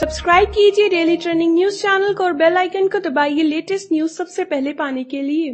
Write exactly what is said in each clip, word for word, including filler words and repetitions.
Subscribe कीजिए daily trending news channel को और बेल आइकन को दबाइए लेटेस्ट न्यूज सबसे पहले पाने के लिए।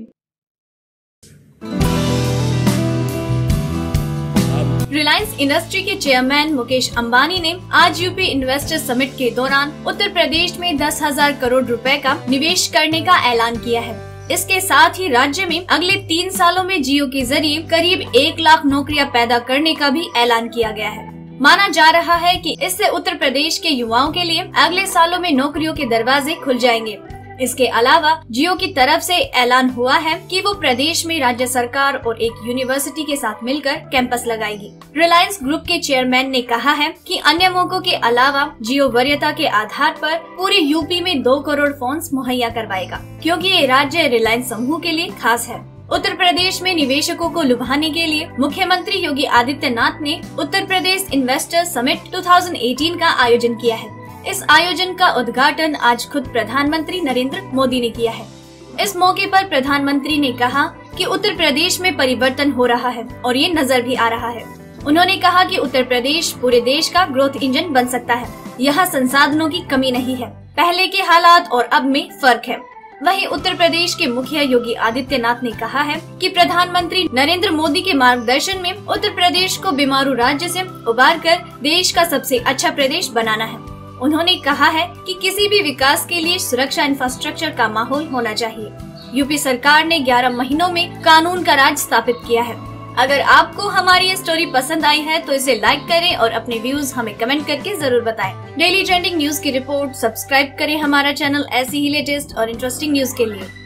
रिलायंस इंडस्ट्री के चेयरमैन मुकेश अंबानी ने आज यूपी इन्वेस्टर समिट के दौरान उत्तर प्रदेश में दस हजार करोड़ रुपए का निवेश करने का ऐलान किया है। इसके साथ ही राज्य में अगले तीन सालों में जियो के जरिए करीब एक लाख नौकरियां पैदा करने का भी ऐलान किया गया है। माना जा रहा है कि इससे उत्तर प्रदेश के युवाओं के लिए अगले सालों में नौकरियों के दरवाजे खुल जाएंगे। इसके अलावा जियो की तरफ से ऐलान हुआ है कि वो प्रदेश में राज्य सरकार और एक यूनिवर्सिटी के साथ मिलकर कैंपस लगाएगी। रिलायंस ग्रुप के चेयरमैन ने कहा है कि अन्य मौकों के अलावा जियो वरीयता के आधार पर पूरे यूपी में दो करोड़ फोन मुहैया करवाएगा, क्योंकि ये राज्य रिलायंस समूह के लिए खास है। उत्तर प्रदेश में निवेशकों को लुभाने के लिए मुख्यमंत्री योगी आदित्यनाथ ने उत्तर प्रदेश इन्वेस्टर समिट दो हज़ार अठारह का आयोजन किया है। इस आयोजन का उद्घाटन आज खुद प्रधानमंत्री नरेंद्र मोदी ने किया है। इस मौके पर प्रधानमंत्री ने कहा कि उत्तर प्रदेश में परिवर्तन हो रहा है और ये नजर भी आ रहा है। उन्होंने कहा कि उत्तर प्रदेश पूरे देश का ग्रोथ इंजन बन सकता है। यहाँ संसाधनों की कमी नहीं है, पहले के हालात और अब में फर्क है। वहीं उत्तर प्रदेश के मुखिया योगी आदित्यनाथ ने कहा है कि प्रधानमंत्री नरेंद्र मोदी के मार्गदर्शन में उत्तर प्रदेश को बीमारू राज्य से उबारकर देश का सबसे अच्छा प्रदेश बनाना है। उन्होंने कहा है कि किसी भी विकास के लिए सुरक्षा इंफ्रास्ट्रक्चर का माहौल होना चाहिए। यूपी सरकार ने ग्यारह महीनों में कानून का राज स्थापित किया है। अगर आपको हमारी ये स्टोरी पसंद आई है तो इसे लाइक करें और अपने व्यूज हमें कमेंट करके जरूर बताएं। डेली ट्रेंडिंग न्यूज की रिपोर्ट सब्सक्राइब करें हमारा चैनल ऐसी ही लेटेस्ट और इंटरेस्टिंग न्यूज के लिए।